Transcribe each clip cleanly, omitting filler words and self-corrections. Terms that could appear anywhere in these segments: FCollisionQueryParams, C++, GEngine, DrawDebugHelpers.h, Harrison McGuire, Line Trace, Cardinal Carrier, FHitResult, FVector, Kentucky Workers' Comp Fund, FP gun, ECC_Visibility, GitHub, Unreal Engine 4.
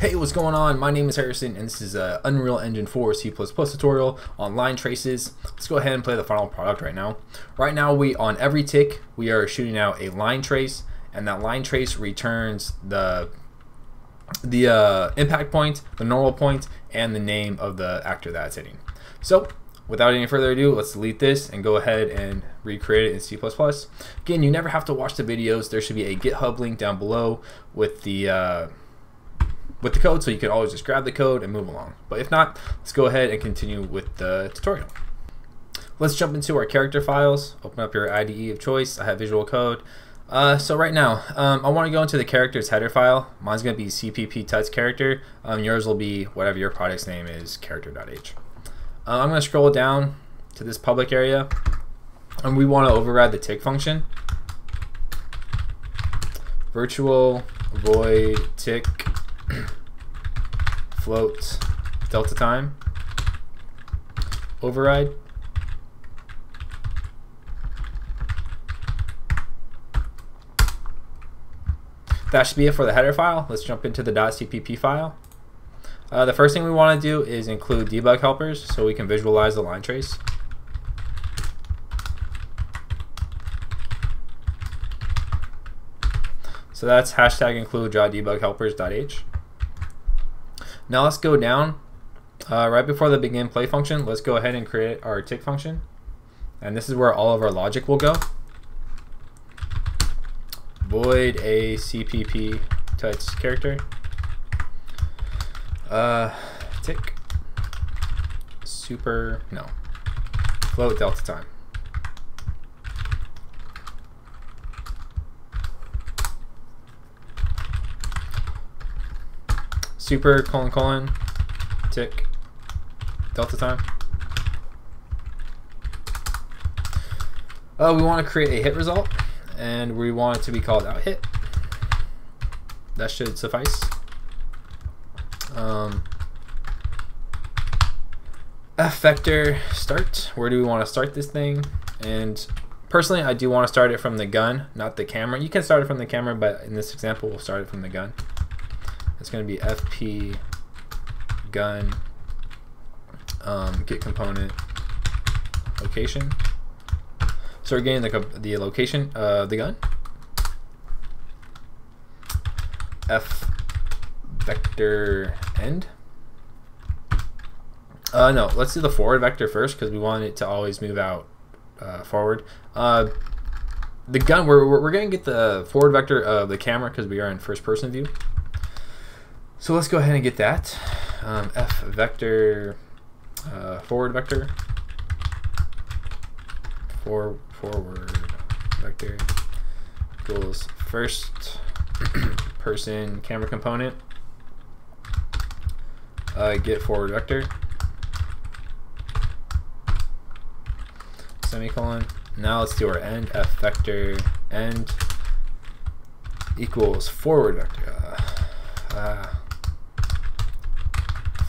Hey, what's going on? My name is Harrison and this is a Unreal Engine 4 C++ tutorial on line traces. Let's go ahead and play the final product right now. Right now on every tick, we are shooting out a line trace, and that line trace returns the impact point, the normal point, and the name of the actor that it's hitting. So without any further ado, let's delete this and go ahead and recreate it in C++. Again, you never have to watch the videos. There should be a GitHub link down below with the code, so you can always just grab the code and move along. But if not, let's go ahead and continue with the tutorial. Let's jump into our character files. Open up your IDE of choice. I have Visual Code. So right now, I want to go into the character's header file. Mine's going to be CPP Tuts character. Yours will be whatever your product's name is, character.h. I'm going to scroll down to this public area, and we want to override the tick function. Virtual void tick float delta time override. That should be it for the header file. Let's jump into the .cpp file. The first thing we want to do is include debug helpers so we can visualize the line trace. So that's # include DrawDebugHelpers.h. Now let's go down right before the begin play function. Let's go ahead and create our tick function, and this is where all of our logic will go. Void a CPP touch character tick super no float delta time. Super : tick delta time. We want to create a hit result, and we want it to be called out hit. That should suffice. FVector start. Where do we want to start this thing? And personally, I do want to start it from the gun, not the camera. You can start it from the camera, but in this example, we'll start it from the gun. It's going to be FP gun get component location. So we're getting the location of the gun. FVector end. No, let's do the forward vector first because we want it to always move out forward. The gun, we're going to get the forward vector of the camera because we are in first person view. So let's go ahead and get that. FVector forward vector forward vector equals first person camera component get forward vector : now let's do our end. FVector end equals forward vector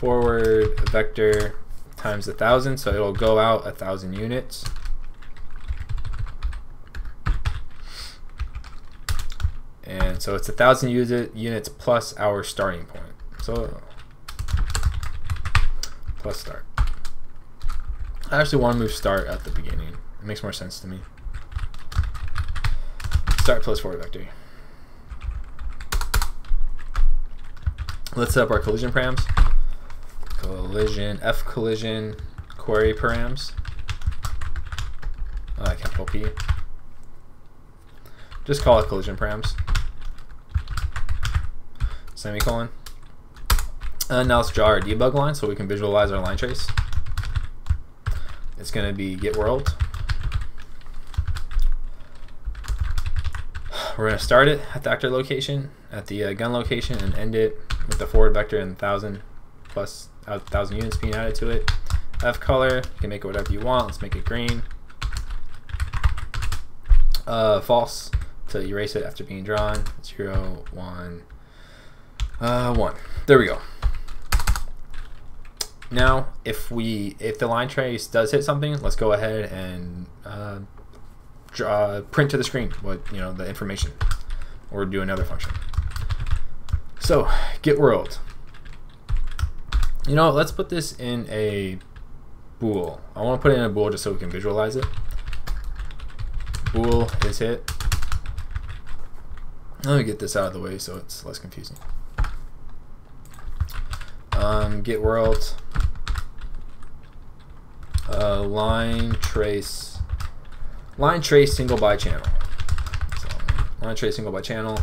forward vector times 1,000, so it'll go out 1,000 units. And so it's 1,000 units plus our starting point. So plus start. I actually want to move start at the beginning. It makes more sense to me. Start plus forward vector. Let's set up our collision params. FCollision query params, capital P. Just call it collision params. : Now let's draw our debug line so we can visualize our line trace. It's going to be get world. We're going to start it at the actor location, at the gun location, and end it with the forward vector and 1,000 plus 1,000 units being added to it. FColor, you can make it whatever you want. Let's make it green. False to erase it after being drawn. 0, 1, 1. There we go. Now, if the line trace does hit something, let's go ahead and print to the screen the information, or do another function. So get world. you know, let's put this in a bool. I want to put it in a bool just so we can visualize it. Bool is hit. Let me get this out of the way so it's less confusing. Get world line trace single by channel. So, line trace single by channel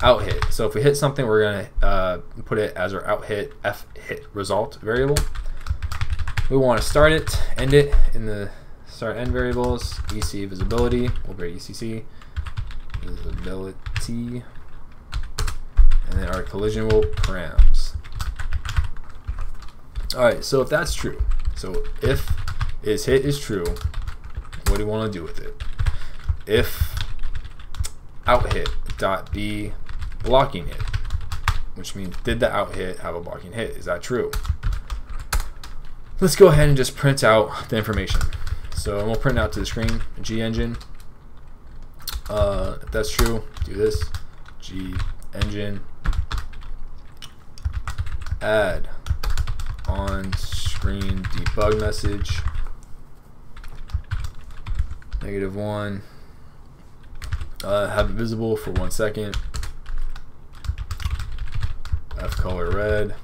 out hit. So if we hit something, we're gonna put it as our out hit FHitResult variable. We want to start it, end it in the start end variables. ECC_Visibility. We'll create ECC visibility, and then our collision will params. All right, so if that's true, so if is hit is true, what do you want to do with it? If out hit dot be blocking hit, which means did the out hit have a blocking hit? Is that true? Let's go ahead and just print out the information. So we'll print out to the screen GEngine. If that's true, do this. GEngine add on screen debug message -1, have it visible for 1 second, FColor red,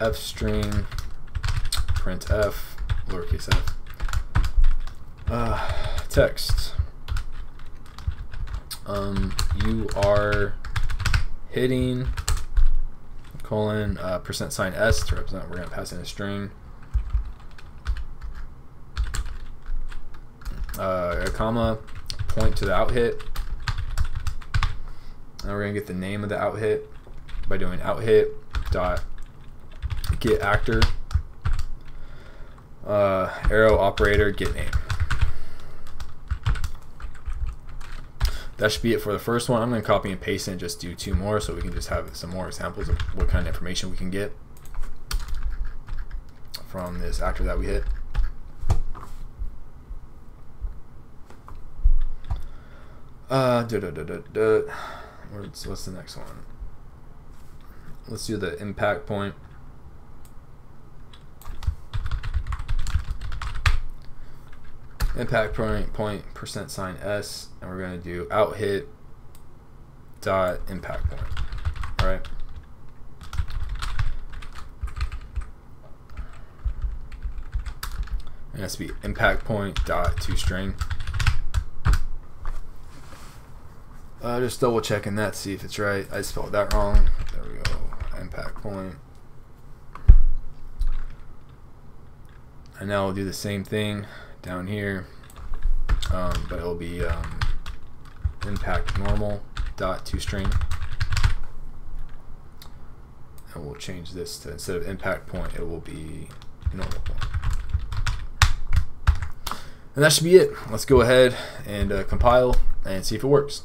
FString print f lowercase f, text, you are hitting colon %s to represent. We're going to pass in a string, a comma, point to the out hit, and we're going to get the name of the out hit by doing out hit dot get actor, arrow operator get name. That should be it for the first one. I'm going to copy and paste it and just do 2 more so we can just have some more examples of what kind of information we can get from this actor that we hit. What's the next one? Let's do the impact point. Impact point %s, and we're going to do out hit dot impact point. All right. And that's be impact point dot toString. Just double checking that, see if it's right. I spelled that wrong. There we go. Impact point. And now we'll do the same thing down here, but it'll be impact normal dot toString, and we'll change this to, instead of impact point, it will be normal point. And that should be it. Let's go ahead and compile and see if it works.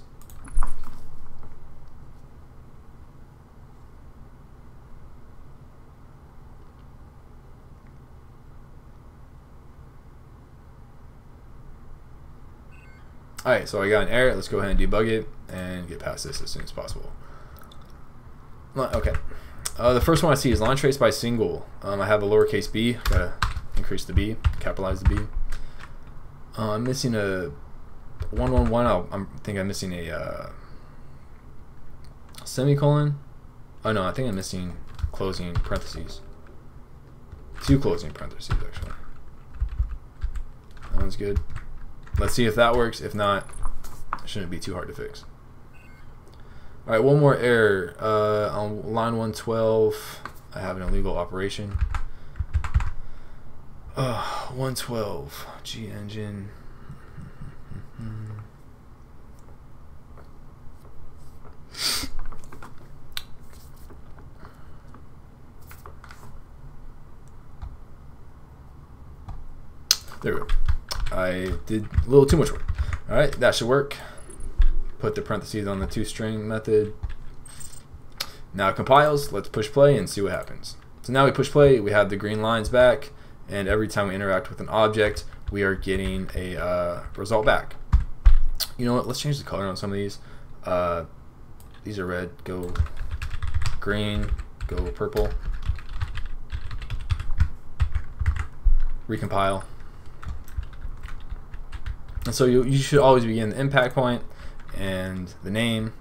Alright, so I got an error. Let's go ahead and debug it and get past this as soon as possible. Okay. The first one I see is line trace by single. I have a lowercase b. Gotta increase the b, capitalize the b. I'm missing a 111. I think I'm missing a semicolon. Oh no, I think I'm missing closing parentheses. 2 closing parentheses actually. That one's good. Let's see if that works. If not, it shouldn't be too hard to fix. All right, one more error. On line 112, I have an illegal operation. 112, GEngine. There we go. I did a little too much work. All right, that should work. Put the parentheses on the toString method. Now it compiles. Let's push play and see what happens. So now we push play. We have the green lines back, and every time we interact with an object, we are getting a result back. You know what? Let's change the color on some of these. These are red. Go green. go purple. Recompile. And so you should always be in the impact point and the name.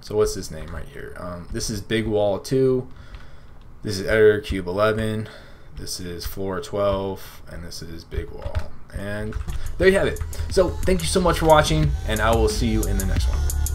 So what's this name right here? This is Big Wall 2. This is Editor Cube 11. This is Floor 12. And this is Big Wall. And there you have it. So thank you so much for watching, and I will see you in the next one.